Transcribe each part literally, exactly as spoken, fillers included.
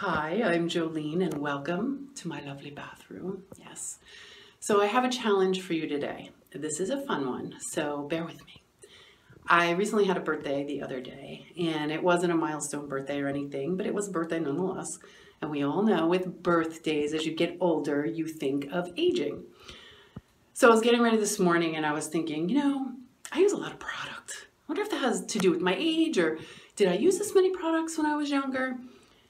Hi, I'm Jolene and welcome to my lovely bathroom. Yes, so I have a challenge for you today. This is a fun one, so bear with me. I recently had a birthday the other day, and it wasn't a milestone birthday or anything, but it was a birthday nonetheless. And we all know with birthdays, as you get older, you think of aging. So I was getting ready this morning and I was thinking, you know, I use a lot of product. I wonder if that has to do with my age, or did I use this many products when I was younger?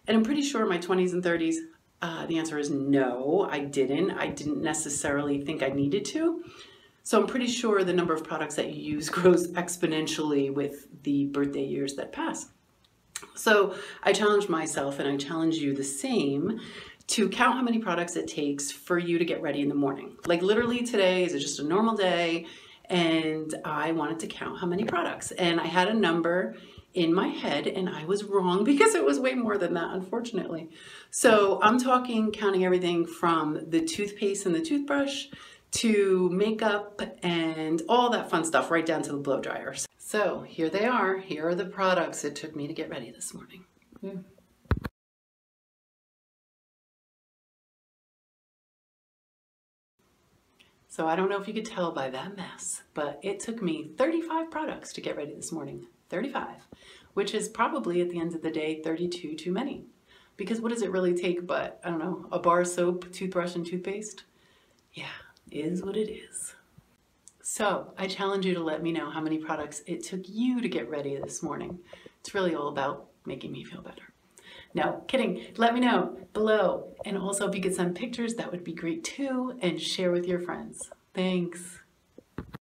And I'm pretty sure in my twenties and thirties, uh, the answer is no, I didn't. I didn't necessarily think I needed to. So I'm pretty sure the number of products that you use grows exponentially with the birthday years that pass. So I challenge myself, and I challenge you the same, to count how many products it takes for you to get ready in the morning. Like literally today is just a normal day, and I wanted to count how many products. And I had a number in my head, and I was wrong because it was way more than that, unfortunately. So I'm talking counting everything from the toothpaste and the toothbrush to makeup and all that fun stuff, right down to the blow dryer. So here they are. Here are the products it took me to get ready this morning. Yeah. So I don't know if you could tell by that mess, but it took me thirty-five products to get ready this morning. thirty-five, which is probably at the end of the day, thirty-two too many. Because what does it really take but, I don't know, a bar of soap, toothbrush, and toothpaste? Yeah, is what it is. So I challenge you to let me know how many products it took you to get ready this morning. It's really all about making me feel better. No, kidding. Let me know below. And also if you could send pictures, that would be great too, and share with your friends. Thanks.